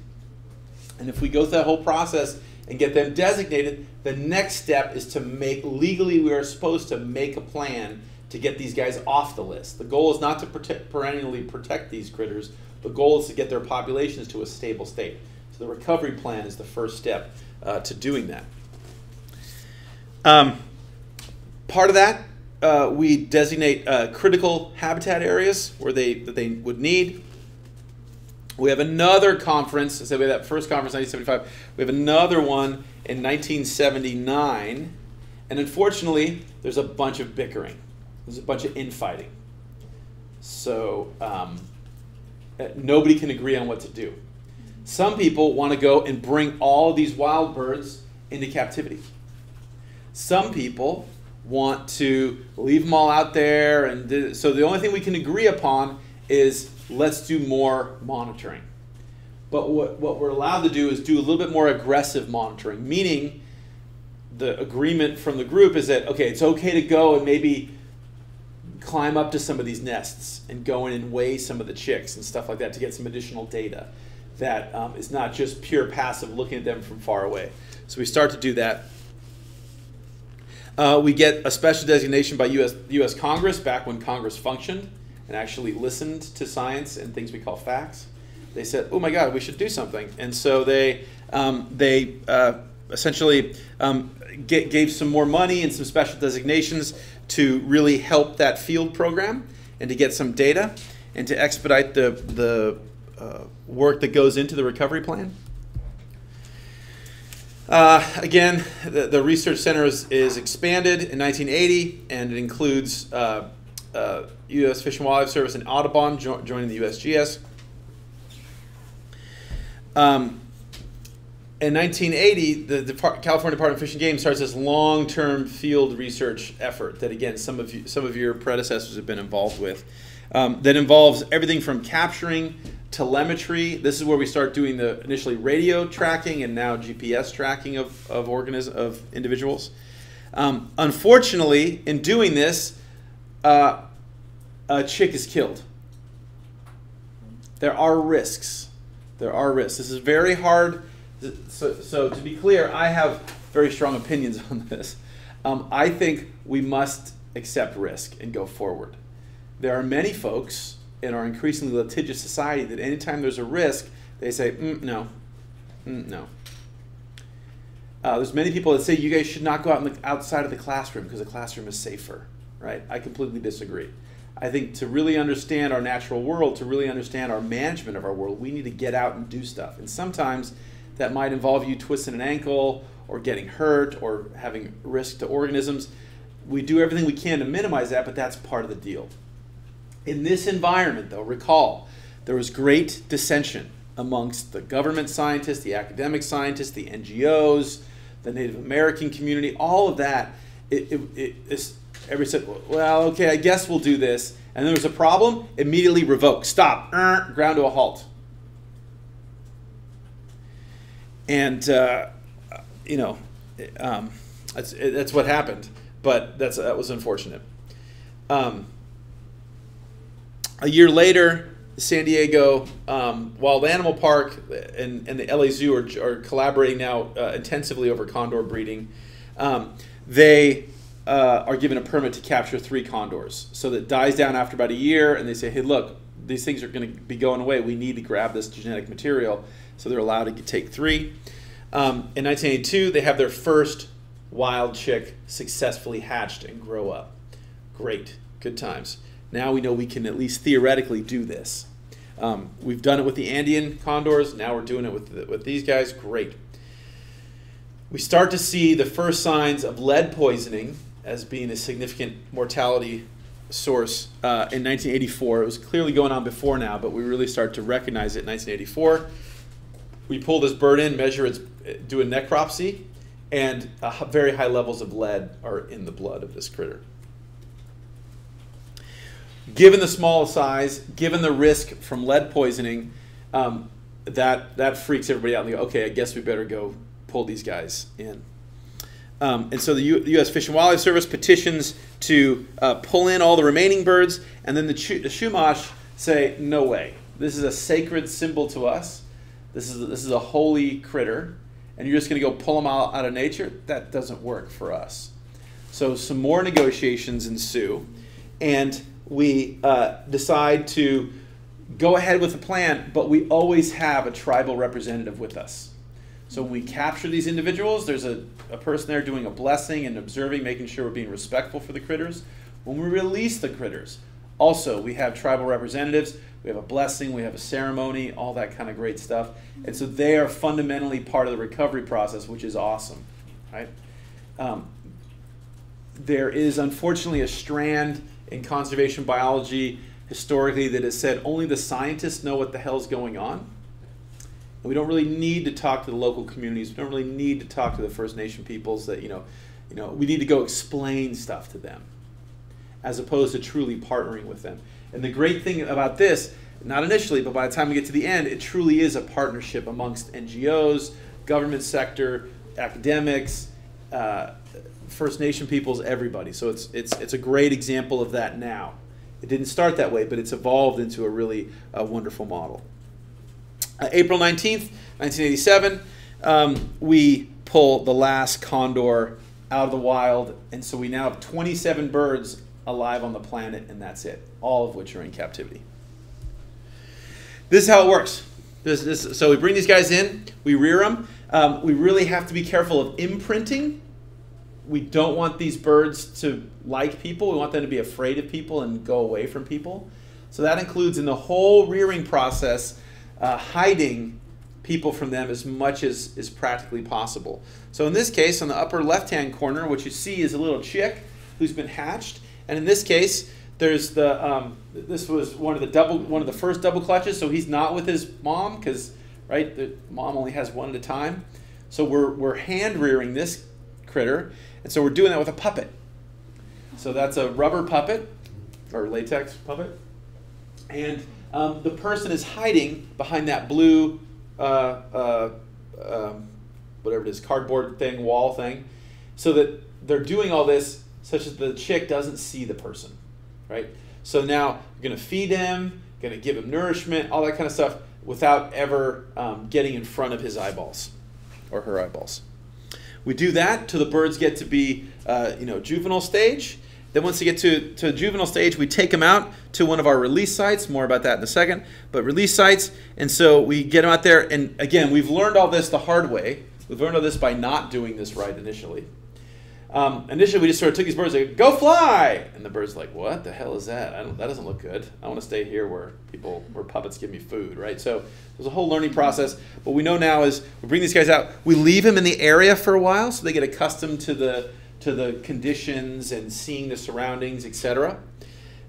And if we go through that whole process and get them designated, the next step is to make, legally we are supposed to make a plan to get these guys off the list. The goal is not to protect, perennially protect these critters. The goal is to get their populations to a stable state. So the recovery plan is the first step uh, to doing that. Um, part of that, uh, we designate uh, critical habitat areas where they, that they would need. We have another conference. I said we had that first conference in nineteen seventy-five. We have another one in nineteen seventy-nine. And unfortunately, there's a bunch of bickering. There's a bunch of infighting. So um, nobody can agree on what to do. Some people want to go and bring all these wild birds into captivity. Some people want to leave them all out there. And so the only thing we can agree upon is let's do more monitoring. But what, what we're allowed to do is do a little bit more aggressive monitoring, meaning the agreement from the group is that, okay, it's okay to go and maybe climb up to some of these nests and go in and weigh some of the chicks and stuff like that to get some additional data that um, is not just pure passive looking at them from far away. So we start to do that. Uh, we get a special designation by U S Congress back when Congress functioned and actually listened to science and things we call facts. They said, oh my God, we should do something. And so they, um, they uh, essentially um, get, gave some more money and some special designations to really help that field program and to get some data and to expedite the, the uh, work that goes into the recovery plan. Uh, again, the, the research center is, is expanded in nineteen eighty, and it includes uh, uh, U S Fish and Wildlife Service and Audubon jo joining the U S G S. Um, in nineteen eighty, the, the California Department of Fish and Games starts this long-term field research effort that, again, some of, you, some of your predecessors have been involved with, um, that involves everything from capturing telemetry. This is where we start doing the initially radio tracking and now G P S tracking of, of, organism, of individuals. Um, unfortunately, in doing this, uh, a chick is killed. There are risks. There are risks. This is very hard. So, so to be clear, I have very strong opinions on this. Um, I think we must accept risk and go forward. There are many folks in our increasingly litigious society that anytime there's a risk, they say, mm, no, mm, no. Uh, there's many people that say you guys should not go out in the, outside of the classroom because the classroom is safer, right? I completely disagree. I think to really understand our natural world, to really understand our management of our world, we need to get out and do stuff. And sometimes that might involve you twisting an ankle or getting hurt or having risk to organisms. We do everything we can to minimize that, but that's part of the deal. In this environment, though, recall, there was great dissension amongst the government scientists, the academic scientists, the N G Os, the Native American community, all of that. It, it, it, it's, everybody said, well, okay, I guess we'll do this. And there was a problem, immediately revoke, stop, er, ground to a halt. And, uh, you know, um, that's, that's what happened, but that's, that was unfortunate. Um, A year later, the San Diego um, Wild Animal Park and, and the L A Zoo are, are collaborating now uh, intensively over condor breeding. Um, they uh, are given a permit to capture three condors. So that dies down after about a year, and they say, hey, look, these things are going to be going away. We need to grab this genetic material. So they're allowed to take three. Um, in nineteen eighty-two, they have their first wild chick successfully hatched and grow up. Great. Good times. Now we know we can at least theoretically do this. Um, we've done it with the Andean condors. Now we're doing it with, the, with these guys. Great. We start to see the first signs of lead poisoning as being a significant mortality source uh, in nineteen eighty-four. It was clearly going on before now, but we really start to recognize it in nineteen eighty-four. We pull this bird in, measure its, do a necropsy, and uh, very high levels of lead are in the blood of this critter. Given the small size, given the risk from lead poisoning, um, that, that freaks everybody out. And they go, okay, I guess we better go pull these guys in. Um, and so the U S Fish and Wildlife Service petitions to uh, pull in all the remaining birds, and then the, Ch the Chumash say, no way. This is a sacred symbol to us. This is, this is a holy critter, and you're just going to go pull them out, out of nature? That doesn't work for us. So some more negotiations ensue, and we uh, decide to go ahead with the plan, but we always have a tribal representative with us. So when we capture these individuals, there's a, a person there doing a blessing and observing, making sure we're being respectful for the critters. When we release the critters, also we have tribal representatives, we have a blessing, we have a ceremony, all that kind of great stuff. And so they are fundamentally part of the recovery process, which is awesome, right? Um, there is unfortunately a strand in conservation biology historically that has said only the scientists know what the hell's going on. And we don't really need to talk to the local communities. We don't really need to talk to the First Nation peoples that, you know, you know, we need to go explain stuff to them as opposed to truly partnering with them. And the great thing about this, not initially, but by the time we get to the end, it truly is a partnership amongst N G Os, government sector, academics, uh, First Nation peoples, everybody. So it's, it's, it's a great example of that now. It didn't start that way, but it's evolved into a really uh, wonderful model. Uh, April nineteenth, nineteen eighty-seven, um, we pull the last condor out of the wild, and so we now have twenty-seven birds alive on the planet, and that's it, all of which are in captivity. This is how it works. This, this, so we bring these guys in, we rear them. Um, we really have to be careful of imprinting. We don't want these birds to like people. We want them to be afraid of people and go away from people. So that includes in the whole rearing process, uh, hiding people from them as much as is practically possible. So in this case, on the upper left-hand corner, what you see is a little chick who's been hatched. And in this case, there's the um, this was one of the double one of the first double clutches. So he's not with his mom because right, the mom only has one at a time. So we're we're hand rearing this critter. And so we're doing that with a puppet. So that's a rubber puppet, or latex puppet. And um, the person is hiding behind that blue, uh, uh, um, whatever it is, cardboard thing, wall thing, so that they're doing all this such that the chick doesn't see the person, right? So now you're gonna feed him, gonna give him nourishment, all that kind of stuff, without ever um, getting in front of his eyeballs, or her eyeballs. We do that till the birds get to be, uh, you know, juvenile stage. Then once they get to, to juvenile stage, we take them out to one of our release sites. More about that in a second. But release sites, and so we get them out there. And again, we've learned all this the hard way. We've learned all this by not doing this right initially. Um, initially, we just sort of took these birds and go fly. And the bird's like, what the hell is that? I don't, that doesn't look good. I want to stay here where people, where puppets give me food, right? So there's a whole learning process. What we know now is we bring these guys out. We leave them in the area for a while so they get accustomed to the, to the conditions and seeing the surroundings, et cetera.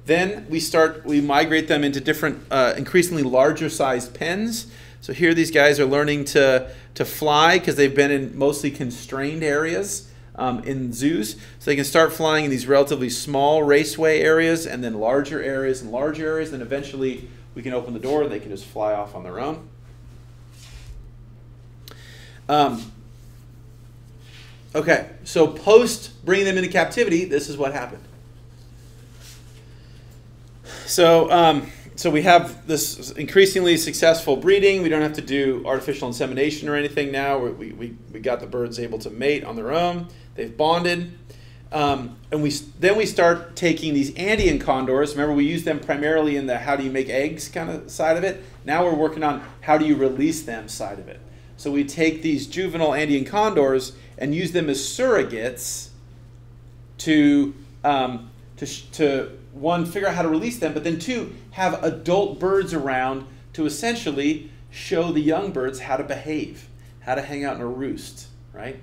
Then we start, we migrate them into different, uh, increasingly larger sized pens. So here these guys are learning to, to fly because they've been in mostly constrained areas. Um, in zoos, so they can start flying in these relatively small raceway areas and then larger areas and larger areas, and eventually we can open the door and they can just fly off on their own. Um, okay, so post bringing them into captivity, this is what happened. So, um, so we have this increasingly successful breeding. We don't have to do artificial insemination or anything now. We, we, we got the birds able to mate on their own. They've bonded. Um, and we, then we start taking these Andean condors. Remember, we used them primarily in the how do you make eggs kind of side of it. Now we're working on how do you release them side of it. So we take these juvenile Andean condors and use them as surrogates to, um, to, to one, figure out how to release them, but then two, have adult birds around to essentially show the young birds how to behave, how to hang out in a roost, right?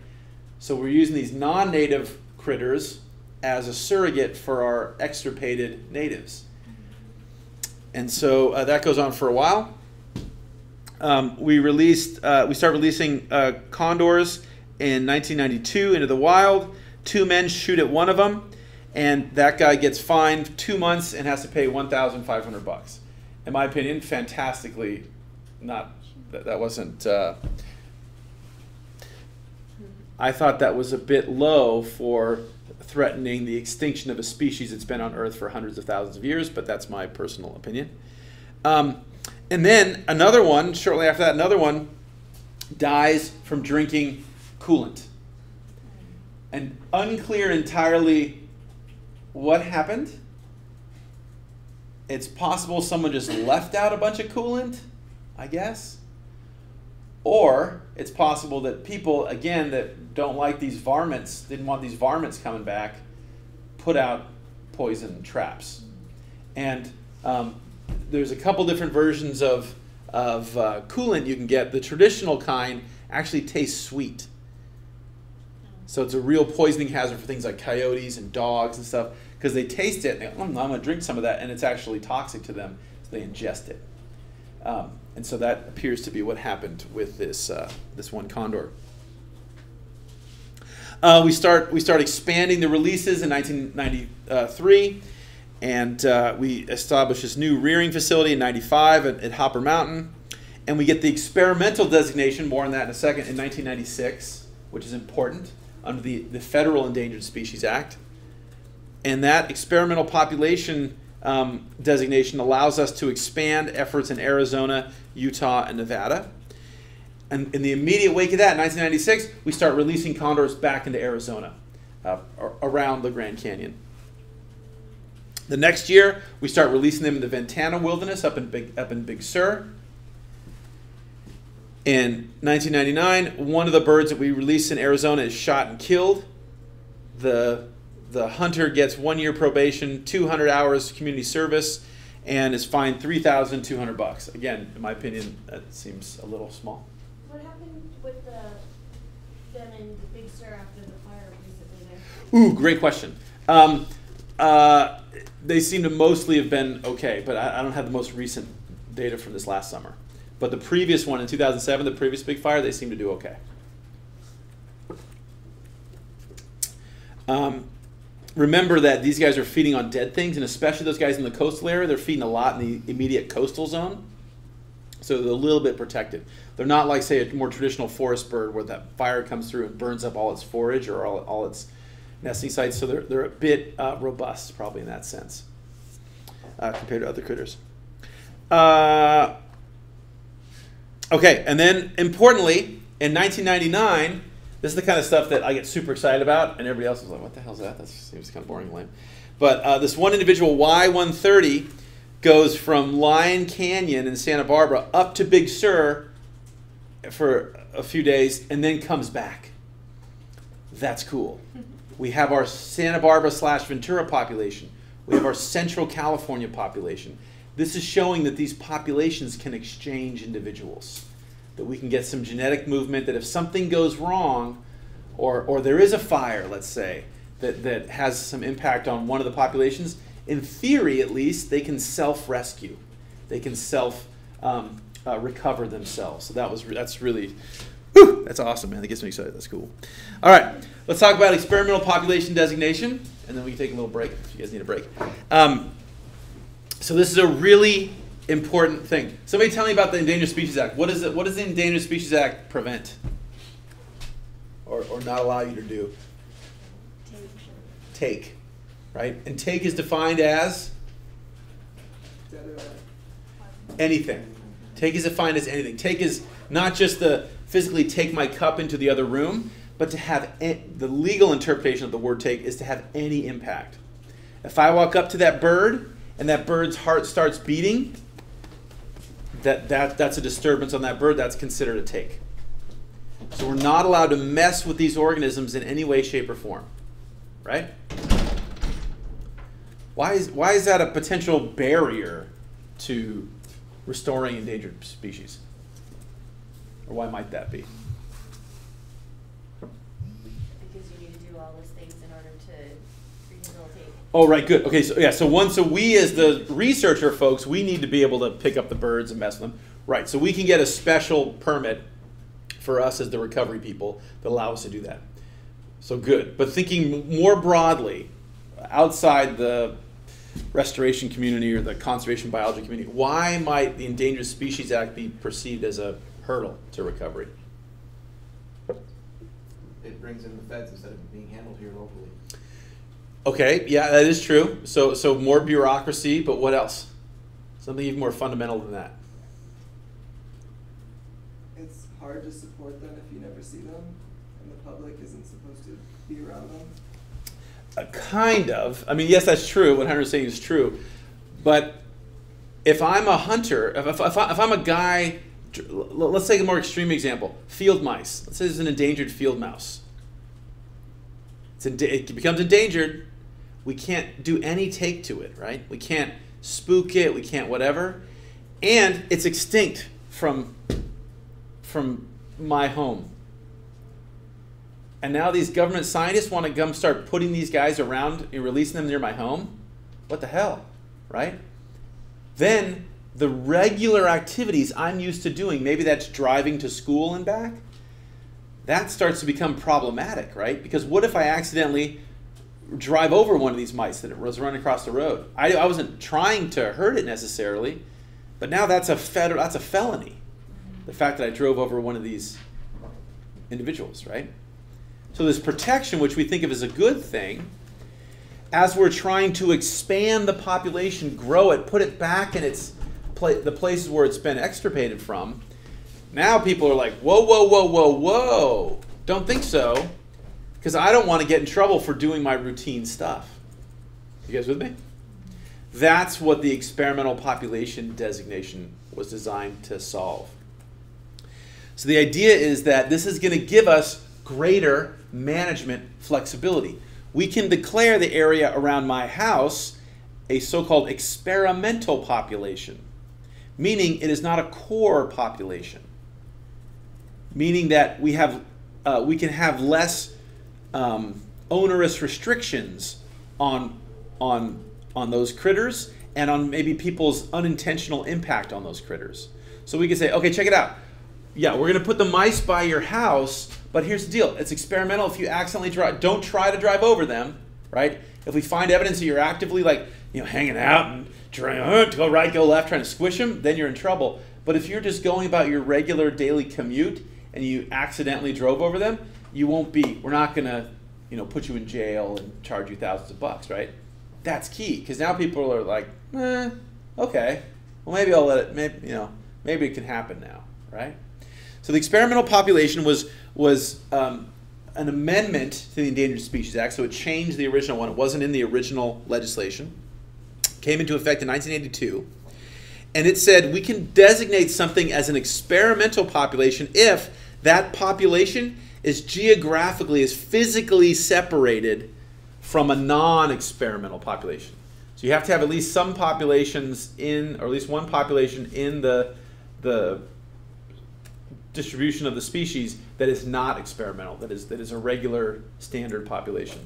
So we're using these non-native critters as a surrogate for our extirpated natives. And so uh, that goes on for a while. Um, we released, uh, we start releasing uh, condors in nineteen ninety-two into the wild. Two men shoot at one of them. And that guy gets fined two months and has to pay one thousand five hundred bucks. In my opinion, fantastically, not that, that wasn't. Uh, I thought that was a bit low for threatening the extinction of a species that's been on Earth for hundreds of thousands of years, but that's my personal opinion. Um, and then another one, shortly after that, another one dies from drinking coolant, and unclear entirely. What happened? It's possible someone just left out a bunch of coolant, I guess. Or it's possible that people, again, that don't like these varmints, didn't want these varmints coming back, put out poison traps. And um, there's a couple different versions of, of uh, coolant you can get. The traditional kind actually tastes sweet. So it's a real poisoning hazard for things like coyotes and dogs and stuff, because they taste it and they go, mm, I'm going to drink some of that, and it's actually toxic to them, so they ingest it. Um, and so that appears to be what happened with this, uh, this one condor. Uh, we, start, we start expanding the releases in nineteen ninety-three, and uh, we establish this new rearing facility in ninety-five at, at Hopper Mountain. And we get the experimental designation, more on that in a second, in nineteen ninety-six, which is important, under the, the Federal Endangered Species Act. And that experimental population um, designation allows us to expand efforts in Arizona, Utah, and Nevada. And in the immediate wake of that, in nineteen ninety-six, we start releasing condors back into Arizona, uh, around the Grand Canyon. The next year, we start releasing them in the Ventana Wilderness up in Big, up in Big Sur. In nineteen ninety-nine, one of the birds that we released in Arizona is shot and killed. The, the hunter gets one year probation, two hundred hours community service, and is fined three thousand two hundred bucks. Again, in my opinion, that seems a little small. What happened with the, them in the Big Sur after the fire recently there? Ooh, great question. Um, uh, they seem to mostly have been okay, but I, I don't have the most recent data from this last summer. But the previous one in two thousand seven, the previous big fire, they seem to do okay. Um, remember that these guys are feeding on dead things, and especially those guys in the coastal area, they're feeding a lot in the immediate coastal zone. So they're a little bit protected. They're not like, say, a more traditional forest bird where that fire comes through and burns up all its forage or all, all its nesting sites. So they're, they're a bit uh, robust, probably in that sense, uh, compared to other critters. Uh, Okay, and then importantly, in nineteen ninety-nine, this is the kind of stuff that I get super excited about, and everybody else is like, what the hell is that? That seems kind of boring and lame. But uh, this one individual, Y one thirty, goes from Lion Canyon in Santa Barbara up to Big Sur for a few days and then comes back. That's cool. We have our Santa Barbara slash Ventura population. We have our Central California population. This is showing that these populations can exchange individuals, that we can get some genetic movement, that if something goes wrong, or, or there is a fire, let's say, that, that has some impact on one of the populations, in theory at least, they can self-rescue. They can self-recover um, uh, themselves. So that was, that's really, whew, that's awesome, man. That gets me excited. That's cool. All right, let's talk about experimental population designation, and then we can take a little break if you guys need a break. Um, So this is a really important thing. Somebody tell me about the Endangered Species Act. What is it? What does the Endangered Species Act prevent, or, or not allow you to do? Take. Take, right? And take is defined as anything. Take is defined as anything. Take is not just the physically take my cup into the other room, but to have any, the legal interpretation of the word take is to have any impact. If I walk up to that bird and that bird's heart starts beating, that, that, that's a disturbance on that bird. That's considered a take. So we're not allowed to mess with these organisms in any way, shape, or form, right? Why is, why is that a potential barrier to restoring endangered species? Or why might that be? Because you need to do all those things in order to... Oh, right, good. Okay, so yeah, so one, so we as the researcher folks, we need to be able to pick up the birds and mess with them. Right, so we can get a special permit for us as the recovery people that allow us to do that. So good. But thinking more broadly, outside the restoration community or the conservation biology community, why might the Endangered Species Act be perceived as a hurdle to recovery? It brings in the feds instead of being handled here locally. Okay, yeah, that is true. So, so more bureaucracy, but what else? Something even more fundamental than that. It's hard to support them if you never see them, and the public isn't supposed to be around them. Uh, kind of. I mean, yes, that's true. What Hunter's saying is true. But if I'm a hunter, if, if, if, I, if I'm a guy, let's take a more extreme example, field mice. Let's say there's an endangered field mouse. It's it becomes endangered. We can't do any take to it, right? We can't spook it. We can't whatever. And it's extinct from, from my home. And now these government scientists want to come start putting these guys around and releasing them near my home? What the hell, right? Then the regular activities I'm used to doing, maybe that's driving to school and back, that starts to become problematic, right? Because what if I accidentally drive over one of these mice that was running across the road? I, I wasn't trying to hurt it necessarily, but now that's a, federal, that's a felony, the fact that I drove over one of these individuals, right? So this protection, which we think of as a good thing, as we're trying to expand the population, grow it, put it back in its pla the places where it's been extirpated from, now people are like, whoa, whoa, whoa, whoa, whoa. Don't think so, because I don't want to get in trouble for doing my routine stuff. You guys with me? That's what the experimental population designation was designed to solve. So the idea is that this is going to give us greater management flexibility. We can declare the area around my house a so-called experimental population, meaning it is not a core population, meaning that we have uh, we can have less um, onerous restrictions on on on those critters and on maybe people's unintentional impact on those critters. So we can say, okay, check it out. Yeah, we're going to put the mice by your house, but here's the deal. It's experimental. If you accidentally drive, don't try to drive over them, right? If we find evidence that you're actively, like, you know, hanging out and trying uh, to go right, go left, trying to squish them, then you're in trouble. But if you're just going about your regular daily commute and you accidentally drove over them, you won't be, we're not going to, you know, put you in jail and charge you thousands of bucks, right? That's key, because now people are like, eh, okay, well, maybe I'll let it, maybe, you know, maybe it can happen now, right? So the experimental population was, was um, an amendment to the Endangered Species Act, so it changed the original one. It wasn't in the original legislation. It came into effect in nineteen eighty-two, and it said we can designate something as an experimental population if that population is geographically, is physically separated from a non-experimental population. So you have to have at least some populations in, or at least one population in the, the distribution of the species that is not experimental, that is that is a regular standard population.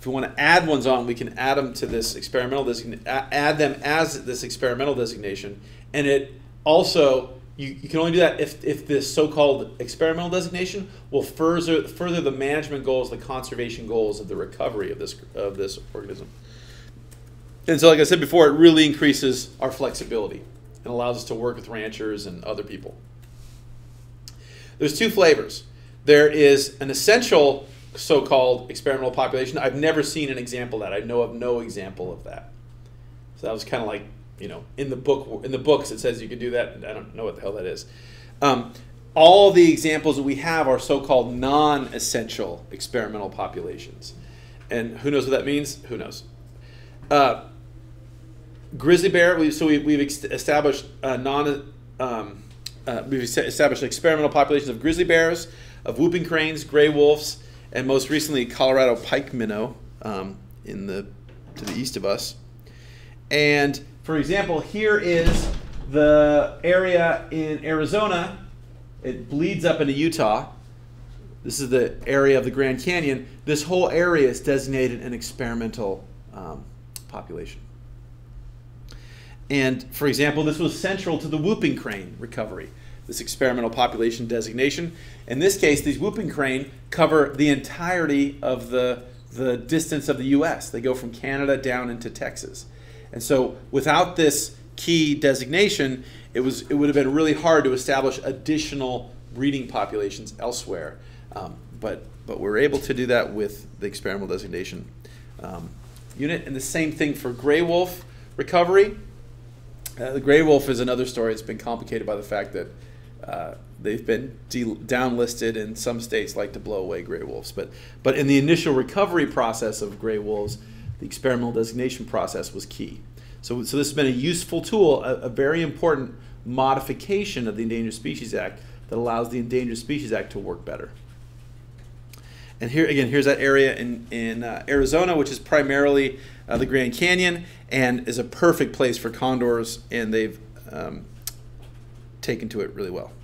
If we want to add ones on, we can add them to this experimental designation, add them as this experimental designation, and it also, you, you can only do that if, if this so-called experimental designation will further further the management goals, the conservation goals of the recovery of this of this organism. And so, like I said before, it really increases our flexibility and allows us to work with ranchers and other people. There's two flavors. There is an essential so-called experimental population. I've never seen an example of that. I know of no example of that. So that was kind of like, you know, in the book, in the books it says you can do that. I don't know what the hell that is. Um, all the examples that we have are so-called non-essential experimental populations. And who knows what that means? Who knows? Uh, grizzly bear, we, so we, we've established uh, non- um, Uh, we've established experimental populations of grizzly bears, of whooping cranes, gray wolves, and most recently Colorado pike minnow um, in the, to the east of us. And for example, here is the area in Arizona. It bleeds up into Utah. This is the area of the Grand Canyon. This whole area is designated an experimental um, population. And for example, this was central to the whooping crane recovery, this experimental population designation. In this case, these whooping crane cover the entirety of the, the distance of the U S They go from Canada down into Texas. And so without this key designation, it, was, it would have been really hard to establish additional breeding populations elsewhere. Um, but, but we're able to do that with the experimental designation um, unit. And the same thing for gray wolf recovery. Uh, the gray wolf is another story. It's been complicated by the fact that uh, they've been downlisted, and some states like to blow away gray wolves. But, but in the initial recovery process of gray wolves, the experimental designation process was key. So, so this has been a useful tool, a, a very important modification of the Endangered Species Act that allows the Endangered Species Act to work better. And here again, here's that area in, in uh, Arizona, which is primarily uh, the Grand Canyon and is a perfect place for condors, and they've um, taken to it really well.